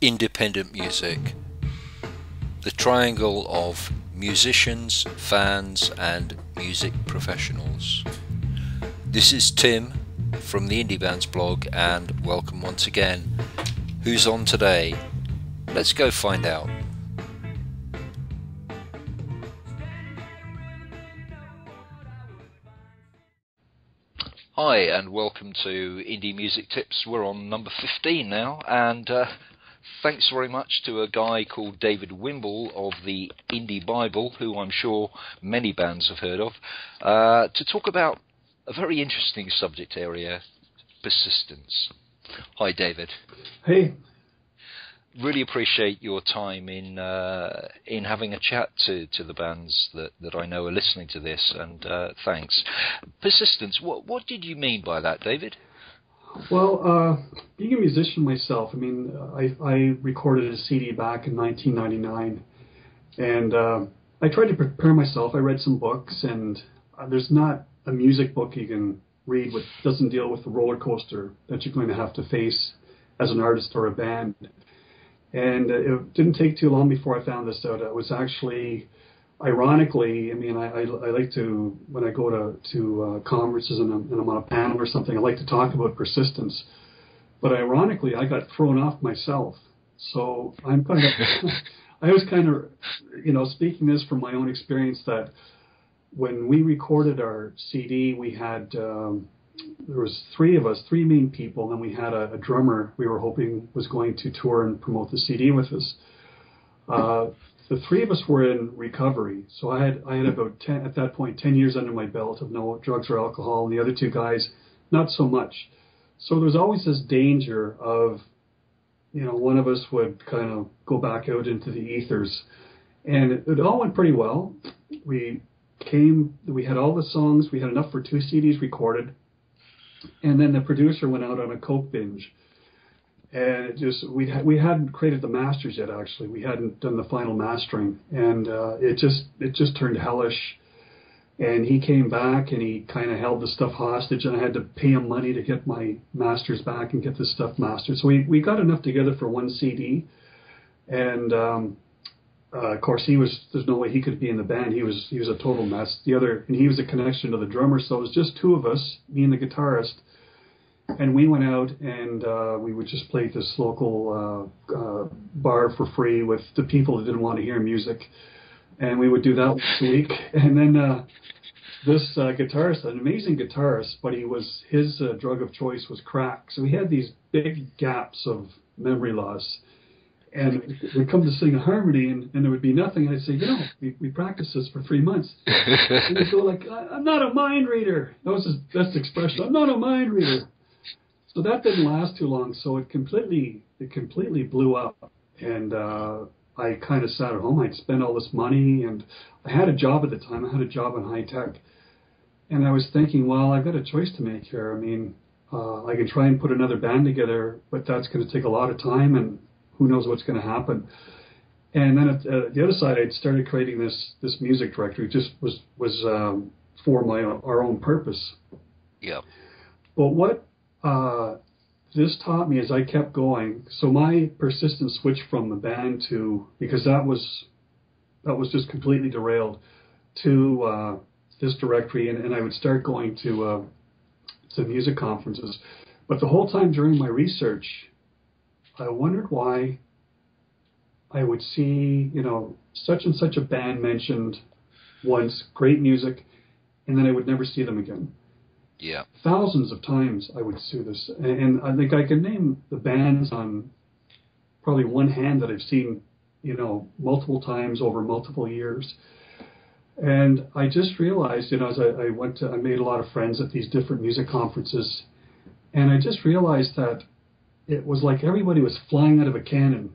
independent music, the triangle of musicians, fans and music professionals. This is Tim from the Indie Bands Blog, and welcome once again. Who's on today? Let's go find out. Hi and welcome to Indie Music Tips. We're on number 15 now, and thanks very much to a guy called David Wimble of the Indie Bible, who I'm sure many bands have heard of, to talk about a very interesting subject area, persistence. Hi David. Hey. Really appreciate your time in having a chat to the bands that I know are listening to this, and thanks. Persistence, what did you mean by that, David? Well, being a musician myself, I mean, I recorded a CD back in 1999, and I tried to prepare myself. I read some books, and there's not a music book you can read which doesn't deal with the roller coaster that you're going to have to face as an artist or a band. And it didn't take too long before I found this out. It was actually, ironically, I mean, I like to, when I go to conferences and I'm on a panel or something, I like to talk about persistence. But ironically, I got thrown off myself. So I'm kind of, I was kind of, you know, speaking this from my own experience, that when we recorded our CD, we had, there was three of us, three main people, and we had a drummer we were hoping was going to tour and promote the CD with us. The three of us were in recovery, so I had about 10 at that point, 10 years under my belt of no drugs or alcohol, and the other two guys not so much. So there was always this danger of, you know, one of us would kind of go back out into the ethers, and it all went pretty well. We had all the songs, we had enough for 2 CDs recorded. And then the producer went out on a coke binge, and it just we hadn't created the masters yet. Actually, we hadn't done the final mastering, and it just turned hellish. And he came back and he kind of held the stuff hostage, and I had to pay him money to get my masters back and get this stuff mastered. So we got enough together for 1 CD, and of course there's no way he could be in the band. He was a total mess. He was a connection to the drummer, so it was just two of us, me and the guitarist, and we went out and we would just play at this local bar for free with the people that didn't want to hear music, and we would do that once a week. And then this guitarist, an amazing guitarist, but his drug of choice was crack, so he had these big gaps of memory loss. And we'd come to sing a harmony, and there would be nothing. And I'd say, you know, we practiced this for 3 months. And he'd go like, I'm not a mind reader. That was his best expression. I'm not a mind reader. So that didn't last too long. So it completely blew up. And I kind of sat at home. I'd spent all this money, and I had a job at the time. I had a job in high tech. And I was thinking, well, I've got a choice to make here. I mean, I can try and put another band together, but that's going to take a lot of time, and who knows what's going to happen. And then at the other side, I'd started creating this music directory. It just was for our own purpose. Yeah. But what this taught me is I kept going. So my persistence switched from the band to, because that was just completely derailed, to this directory, and I would start going to music conferences. But the whole time during my research, I wondered why I would see, you know, such and such a band mentioned once, great music, and then I would never see them again. Yeah. Thousands of times I would see this. And I think I can name the bands on probably one hand that I've seen, you know, multiple times over multiple years. And I just realized, you know, as I made a lot of friends at these different music conferences, and I just realized that it was like everybody was flying out of a cannon.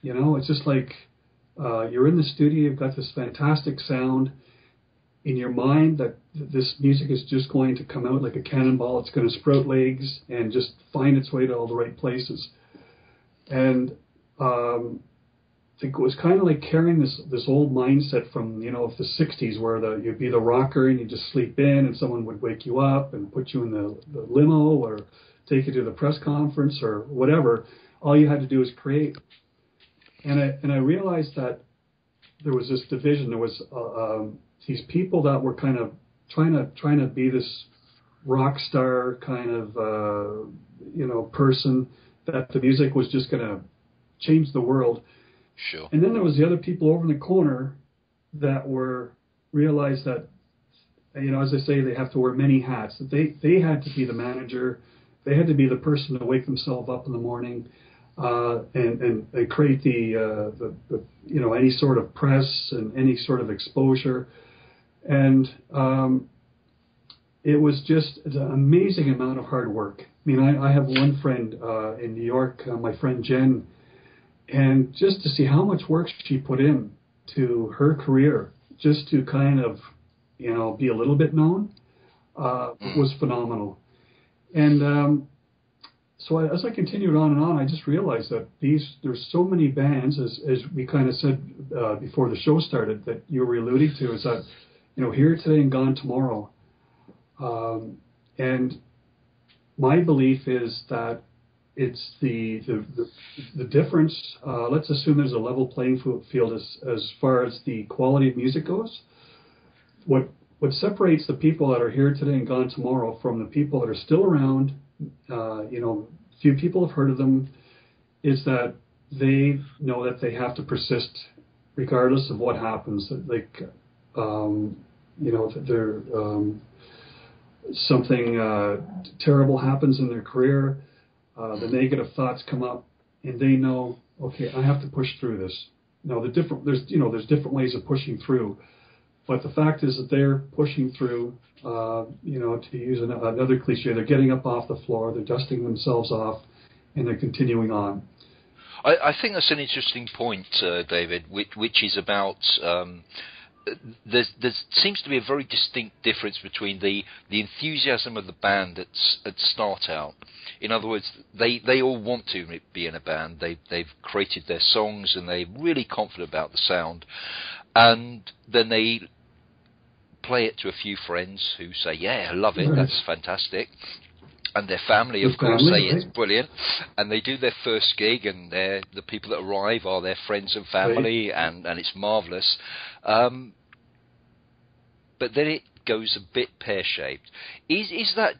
You know, it's just like you're in the studio, you've got this fantastic sound in your mind that this music is just going to come out like a cannonball. It's going to sprout legs and just find its way to all the right places. And I think it was kind of like carrying this old mindset from, you know, of the 60s, where you'd be the rocker and you just sleep in and someone would wake you up and put you in the limo or take you to the press conference or whatever. all you had to do was create. And I realized that there was this division. There was these people that were kind of trying to be this rock star kind of person, that the music was just going to change the world. Sure. And then there was the other people over in the corner that were realized that, as I say, they have to wear many hats. They had to be the manager. They had to be the person to wake themselves up in the morning and they create the any sort of press and any sort of exposure. And it was just an amazing amount of hard work. I mean, I have one friend in New York, my friend Jen, and just to see how much work she put in to her career, just to kind of, be a little bit known, was phenomenal. And so as I continued on and on, I just realized that there's so many bands, as we kind of said before the show started, that you were alluding to, is that, here today and gone tomorrow. And my belief is that it's the difference. Let's assume there's a level playing field as far as the quality of music goes. What separates the people that are here today and gone tomorrow from the people that are still around, few people have heard of them, is that they know that they have to persist regardless of what happens. Like, they're something terrible happens in their career, the negative thoughts come up, and they know, okay, I have to push through this. Now, there's different ways of pushing through. But the fact is that they're pushing through, to use another cliche, they're getting up off the floor, they're dusting themselves off, and they're continuing on. I think that's an interesting point, David, which is about there seems to be a very distinct difference between the enthusiasm of the band at start out. In other words, they all want to be in a band. They've created their songs and they're really confident about the sound. And then they play it to a few friends who say, yeah, I love it, that's fantastic. And their family, of course, say it's brilliant. And they do their first gig, and the people that arrive are their friends and family, and it's marvellous. But then it goes a bit pear-shaped. Is that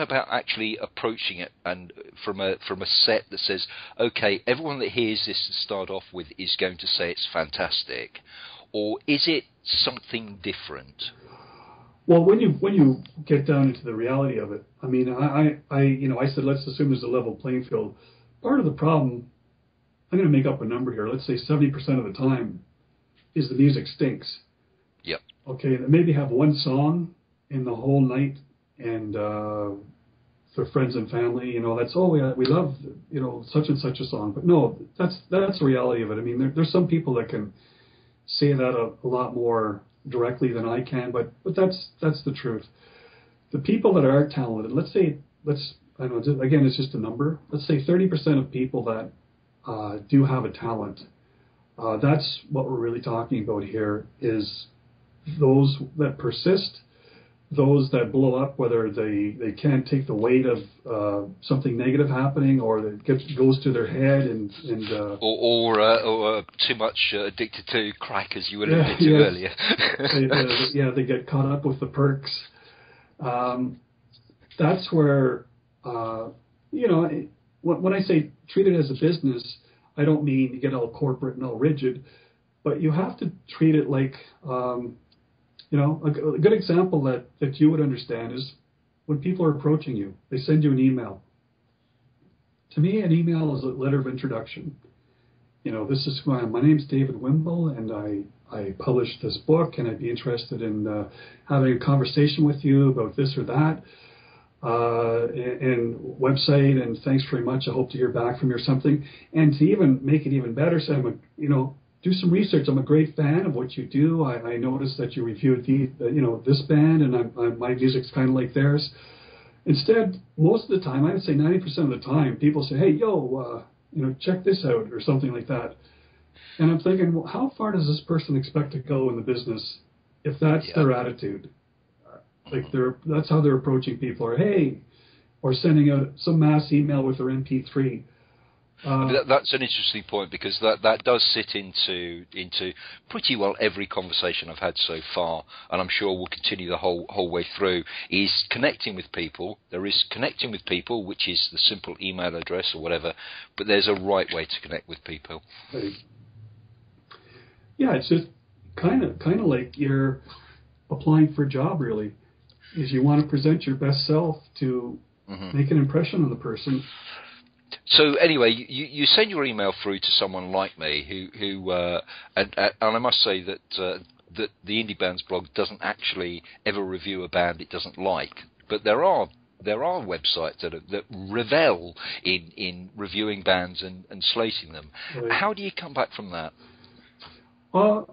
about actually approaching it and from a set that says, okay, everyone that hears this to start off with is going to say it's fantastic, or is it something different? Well, when you get down into the reality of it, I mean, I said let's assume there's a level playing field. Part of the problem, I'm going to make up a number here. Let's say 70% of the time is the music stinks. Yep. Okay, maybe have one song in the whole night. And for friends and family, that's, oh, yeah, we love, such and such a song. But no, that's the reality of it. I mean, there's some people that can say that a lot more directly than I can, but that's the truth. The people that are talented, again, it's just a number. Let's say 30% of people that do have a talent. That's what we're really talking about here, is those that persist, those that blow up, whether they can't take the weight of something negative happening, or that goes to their head or too much addicted to crack, as you alluded to earlier. They get caught up with the perks. That's where, when I say treat it as a business, I don't mean you get all corporate and all rigid, but you have to treat it like... a good example that you would understand is when people are approaching you, they send you an email. To me, an email is a letter of introduction. This is who I am. My name's David Wimble, and I published this book, and I'd be interested in having a conversation with you about this or that, and website, and thanks very much. I hope to hear back from you or something. And to even make it even better, say, do some research. I'm a great fan of what you do. I noticed that you reviewed this band, and my music's kind of like theirs. Instead, most of the time, I would say 90% of the time, people say, "Hey, yo, check this out," or something like that. And I'm thinking, well, how far does this person expect to go in the business if that's their attitude? Like that's how they're approaching people, or sending out some mass email with their MP3. I mean, that's an interesting point, because that does sit into pretty well every conversation I've had so far, and I'm sure will continue the whole way through, is connecting with people. There is connecting with people, which is the simple email address or whatever, but there's a right way to connect with people. Right. Yeah, it's just kind of like you're applying for a job, really, is you want to present your best self to make an impression on the person. So anyway, you send your email through to someone like me who and I must say that the Indie Bands blog doesn't actually ever review a band it doesn't like, but there are websites that revel in reviewing bands and slating them. Right. How do you come back from that? I'll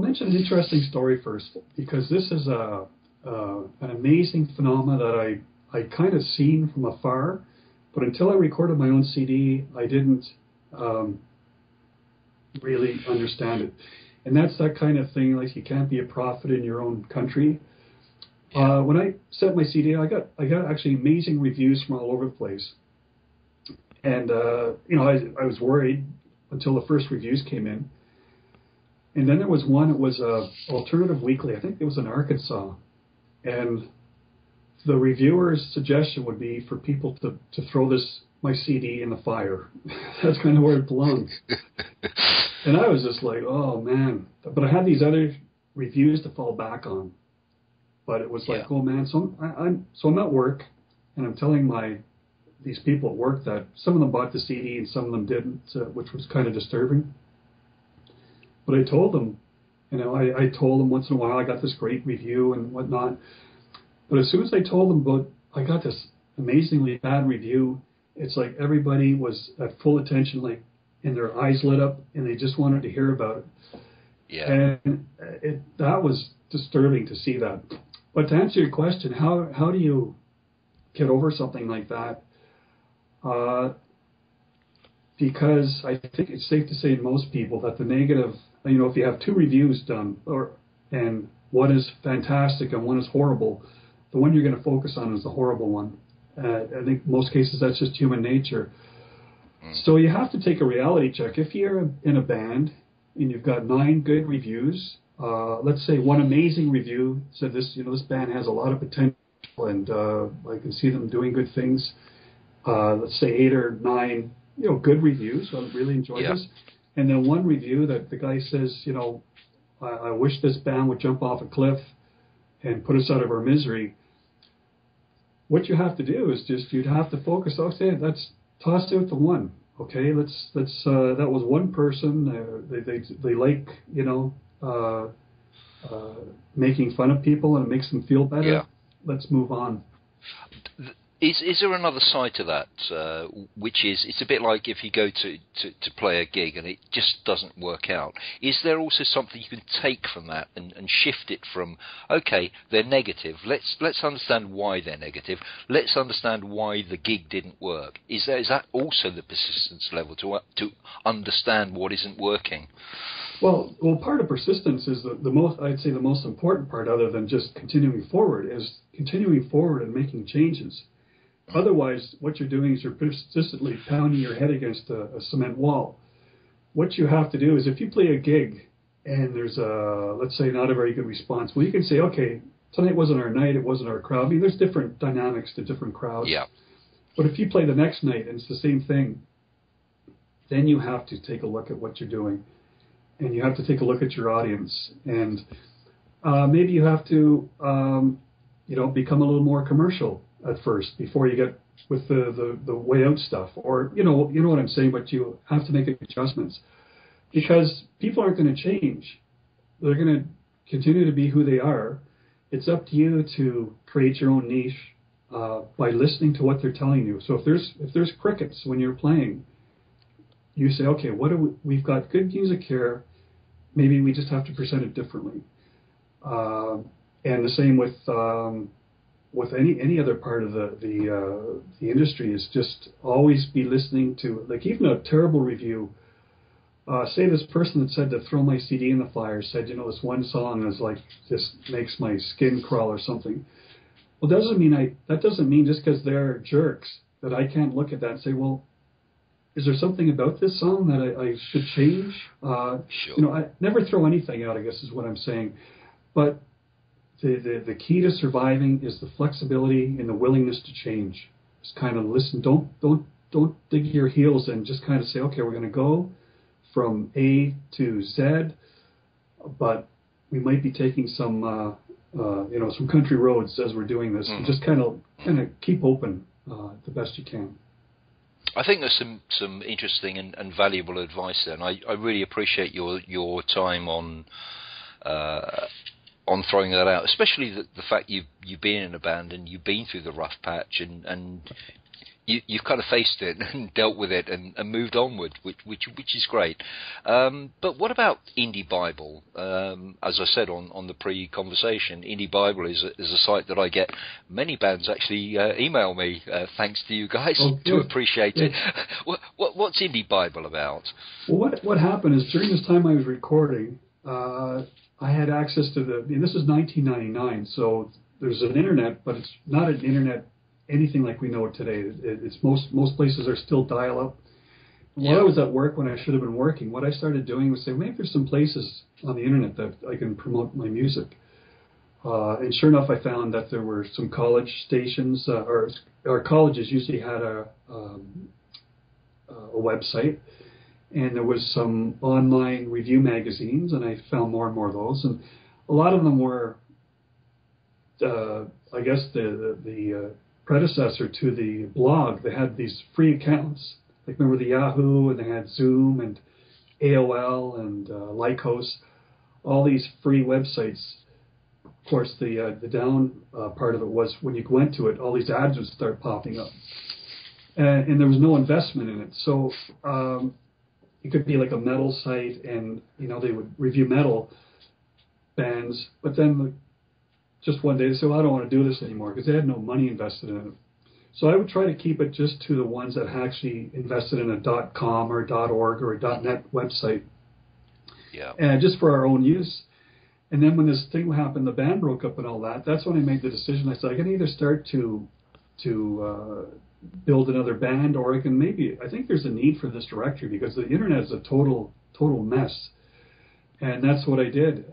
mention an interesting story first, because this is an amazing phenomenon that I kind of seen from afar, but until I recorded my own CD, I didn't really understand it. And that's that kind of thing, like you can't be a prophet in your own country. When I sent my CD, I got actually amazing reviews from all over the place, and I was worried until the first reviews came in. And then there was one, it was Alternative Weekly, I think it was in Arkansas. And the reviewer's suggestion would be for people to throw my CD in the fire. That's kind of where it belongs. And I was just like, oh, man. But I had these other reviews to fall back on. But it was like, oh, man, so I'm at work, and I'm telling these people at work that some of them bought the CD and some of them didn't, which was kind of disturbing. But I told them, I told them once in a while I got this great review and whatnot. But as soon as I told them about I got this amazingly bad review, it's like everybody was at full attention, like, and their eyes lit up, and they just wanted to hear about it. Yeah. And that was disturbing to see that. But to answer your question, how do you get over something like that? Because I think it's safe to say to most people that the negative, if you have two reviews done, and one is fantastic and one is horrible, the one you're going to focus on is the horrible one. I think in most cases that's just human nature. So you have to take a reality check. If you're in a band and you've got 9 good reviews, let's say one amazing review said this band has a lot of potential and I can see them doing good things. Let's say 8 or 9, good reviews. I really enjoyed this. And then one review that the guy says, I wish this band would jump off a cliff and put us out of our misery. What you have to do is just, you'd have to focus. Okay, that's tossed out the one. Okay, let's that was one person. They like, making fun of people, and it makes them feel better. Yeah. Let's move on. Is there another side to that, which is, it's a bit like if you go to play a gig and it just doesn't work out. Is there also something you can take from that and shift it from, okay, they're negative, let's understand why they're negative, let's understand why the gig didn't work. Is that also the persistence level, to understand what isn't working? Well, part of persistence is the most important part, other than just continuing forward, is continuing forward and making changes. Otherwise, what you're doing is you're persistently pounding your head against a cement wall. What you have to do is, if you play a gig and there's let's say, not a very good response, well, you can say, okay, tonight wasn't our night, it wasn't our crowd. I mean, there's different dynamics to different crowds. Yeah. But if you play the next night and it's the same thing, then you have to take a look at what you're doing, and you have to take a look at your audience, and maybe you have to, become a little more commercial at first, before you get with the way out stuff, or you know what I'm saying. But you have to make adjustments, because people aren't going to change; they're going to continue to be who they are. It's up to you to create your own niche by listening to what they're telling you. So if there's crickets when you're playing, you say, okay, we've got good music here. Maybe we just have to present it differently. And the same with with any other part of the industry, is just always be listening to, like, even a terrible review. Say this person that said to throw my CD in the fire said, this one song is like, just makes my skin crawl or something. Well, that doesn't mean just because they're jerks that I can't look at that and say, well, is there something about this song that I should change? Sure. You know, I never throw anything out, I guess is what I'm saying. But the key to surviving is the flexibility and the willingness to change. Just kind of listen. Don't dig your heels and just kind of say, okay, we're going to go from A to Z, but we might be taking some, you know, some country roads as we're doing this. Mm-hmm. Just kind of keep open the best you can. I think there's some interesting and valuable advice there, and I really appreciate your time on throwing that out, especially the fact you've been in a band and you've been through the rough patch and you've kind of faced it and dealt with it and moved onward, which is great. But what about Indie Bible? As I said on the pre-conversation, Indie Bible is a site that I get many bands actually email me. Thanks to you guys, do appreciate it. What's Indie Bible about? Well, what happened is during this time I was recording, I had access to and this is 1999, so there's an internet, but it's not an internet anything like we know it today. It's most places are still dial-up. While I was at work when I should have been working, what I started doing was saying, maybe there's some places on the internet that I can promote my music. And sure enough, I found that there were some college stations, or our colleges usually had a website, and there was some online review magazines, and I found more and more of those. And a lot of them were, I guess, the predecessor to the blog. They had these free accounts. Like, remember the Yahoo, and they had Zoom and AOL and Lycos, all these free websites. Of course, the down part of it was when you went to it, all these ads would start popping up. And there was no investment in it. So it could be like a metal site, and, you know, they would review metal bands, but then just one day they said, well, I don't want to do this anymore, because they had no money invested in it. So I would try to keep it just to the ones that actually invested in a .com or a .org or a .net website. Yeah. And just for our own use. And then when this thing happened, the band broke up and all that, that's when I made the decision. I said, I can either start to build another band, or I can I think there's a need for this directory, because the internet is a total mess. And that's what I did.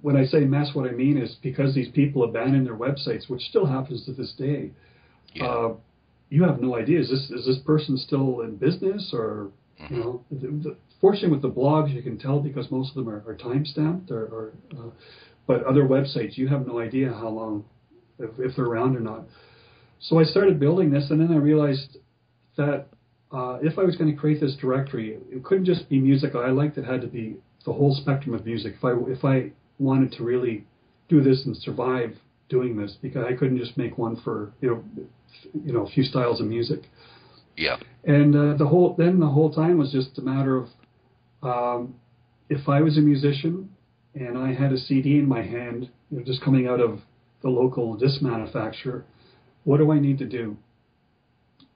When I say mess, what I mean is, because these people abandoned their websites, which still happens to this day, yeah. You have no idea. Is this person still in business? Or, mm-hmm. You know, fortunately with the blogs, you can tell, because most of them are time-stamped, or but other websites, you have no idea how long, if they're around or not. So I started building this, and then I realized that if I was going to create this directory, it couldn't just be music I liked. It had to be the whole spectrum of music. If I wanted to really do this and survive doing this, because I couldn't just make one for you know a few styles of music. Yeah. And the whole time was just a matter of if I was a musician and I had a CD in my hand, you know, just coming out of the local disc manufacturer, what do I need to do?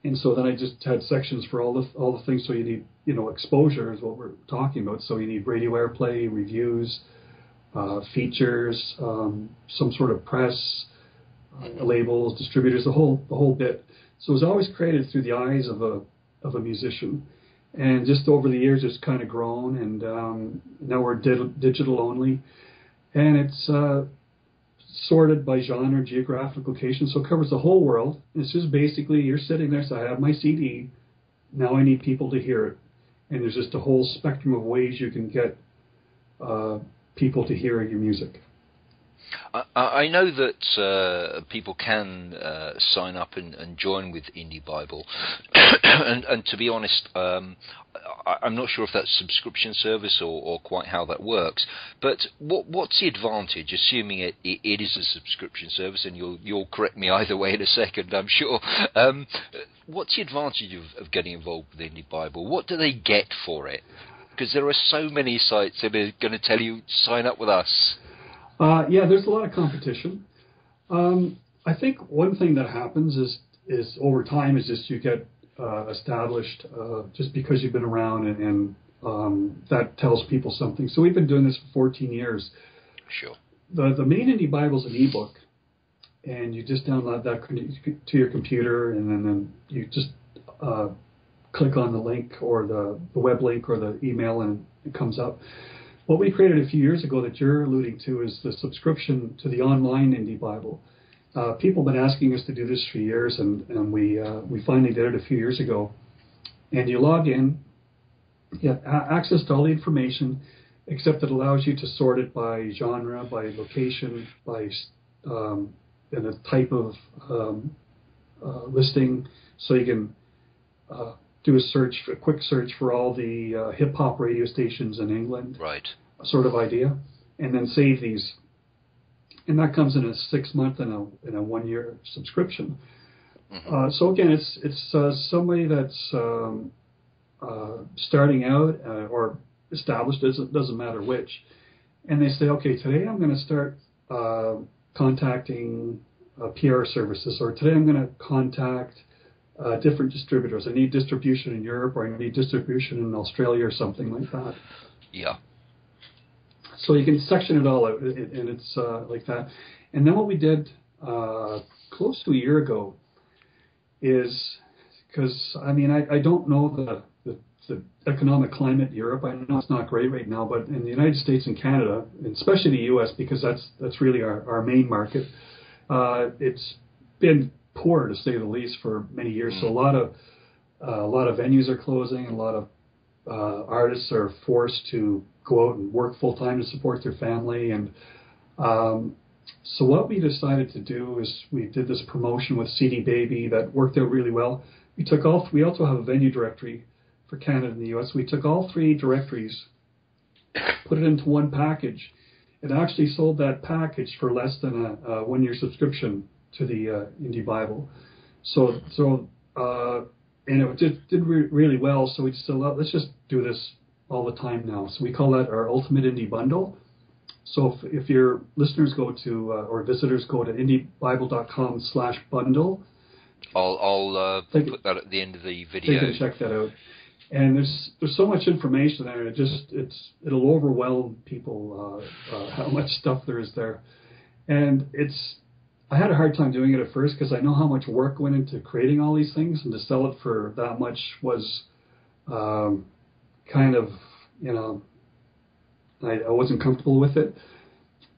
And so then I just had sections for all the things. So you need, you know, exposure is what we're talking about. So you need radio airplay, reviews, features, some sort of press, labels, distributors, the whole bit. So it was always created through the eyes of a musician, and just over the years it's kind of grown, and now we're digital only, and it's sorted by genre, geographic location, so it covers the whole world. It's just basically you're sitting there, so I have my CD, now I need people to hear it. And there's just a whole spectrum of ways you can get people to hear your music. I know that people can sign up and join with Indie Bible, and to be honest, I'm not sure if that's subscription service or quite how that works. But what's the advantage, assuming it is a subscription service? And you'll correct me either way in a second, I'm sure. What's the advantage of getting involved with Indie Bible? What do they get for it? Because there are so many sites that are going to tell you sign up with us. Yeah, there's a lot of competition. I think one thing that happens is over time is just you get established just because you've been around, and that tells people something. So we've been doing this for 14 years. Sure. The main Indie Bible is an ebook, and you just download that to your computer, and then you just click on the link or the web link or the email and it comes up. What we created a few years ago that you're alluding to is the subscription to the online Indie Bible. People have been asking us to do this for years, and we finally did it a few years ago. And you log in, you have access to all the information, except it allows you to sort it by genre, by location, by and a type of listing, so you can do a search, a quick search for all the hip-hop radio stations in England, right? Sort of idea, and then save these. And that comes in a 6-month and a 1-year subscription. Mm-hmm. So again, it's somebody that's starting out or established, doesn't matter which, and they say, okay, today I'm going to start contacting PR services, or today I'm going to contact different distributors. I need distribution in Europe, or I need distribution in Australia, or something like that. Yeah. So you can section it all out, and it's like that. And then what we did close to a year ago is, because, I mean, I don't know the economic climate in Europe. I know it's not great right now, but in the United States and Canada, and especially the U.S., because that's really our main market, it's been poor, to say the least, for many years. So a lot of venues are closing, and a lot of artists are forced to go out and work full time to support their family. And so what we decided to do is we did this promotion with CD Baby that worked out really well. We also have a venue directory for Canada and the U.S. We took all three directories, put it into one package, and actually sold that package for less than a 1-year subscription to the Indie Bible. And it did really well, so we just let's just do this all the time now. So we call that our Ultimate Indie Bundle. So if your listeners go to, or visitors go to indiebible.com/bundle. I'll put that at the end of the video. You can check that out. And there's so much information there, it'll overwhelm people how much stuff there is there. And I had a hard time doing it at first, because I know how much work went into creating all these things, and to sell it for that much was kind of, you know, I wasn't comfortable with it.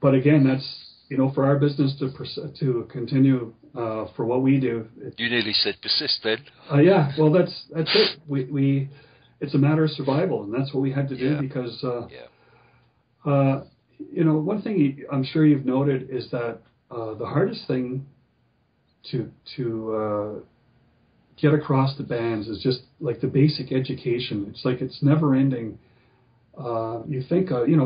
But again, that's, you know, for our business to continue for what we do. You nearly said persist then. Yeah, well, that's it. We it's a matter of survival, and that's what we had to do, because you know, one thing I'm sure you've noted is that. The hardest thing to get across to bands is just like the basic education. It's like it's never ending. You think you know,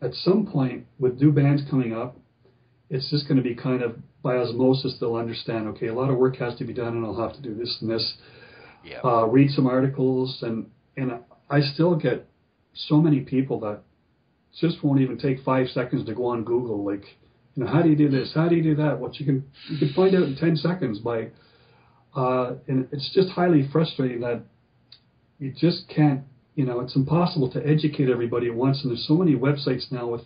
at some point with new bands coming up, it's just going to be kind of by osmosis. They'll understand. Okay, a lot of work has to be done, and I'll have to do this and this. Yeah. Read some articles, and I still get so many people that just won't even take 5 seconds to go on Google, like. You know, how do you do this? How do you do that? What you can find out in 10 seconds by, and it's just highly frustrating that you just can't. You know, it's impossible to educate everybody at once. And there's so many websites now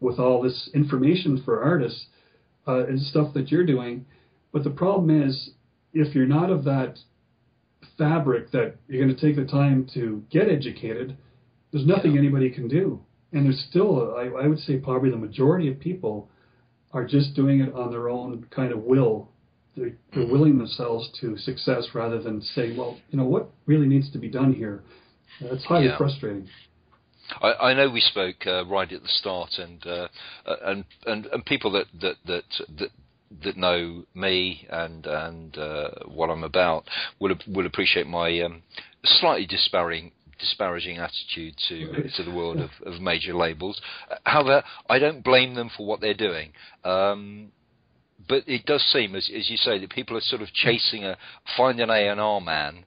with all this information for artists and stuff that you're doing. But the problem is, if you're not of that fabric that you're going to take the time to get educated, there's nothing anybody can do. And there's still, I would say, probably the majority of people are just doing it on their own kind of will. They're willing themselves to success rather than saying, well, you know, what really needs to be done here? It's highly frustrating. I know we spoke right at the start, and people that know me and what I'm about will appreciate my slightly disparaging attitude to the world of major labels. However, I don't blame them for what they're doing. But it does seem, as you say, that people are sort of chasing find an A&R man.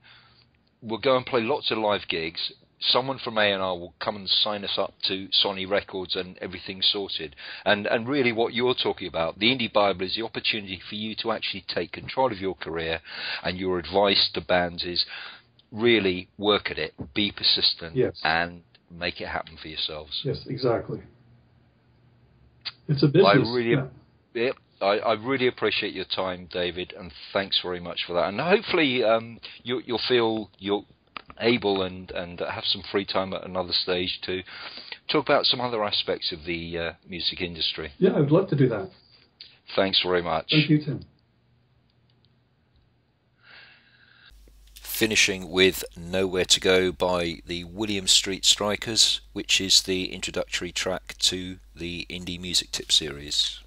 We'll go and play lots of live gigs. Someone from A&R will come and sign us up to Sony Records, and everything's sorted. And really what you're talking about, the Indie Bible, is the opportunity for you to actually take control of your career, and your advice to bands is, really work at it, be persistent, and make it happen for yourselves. Yes, exactly. It's a business. I really, I really appreciate your time, David, and thanks very much for that. And hopefully you'll feel you're able and have some free time at another stage to talk about some other aspects of the music industry. Yeah, I would love to do that. Thanks very much. Thank you, Tim. Finishing with Nowhere to Go by the William Street Strikers, which is the introductory track to the Indie Music Tip series.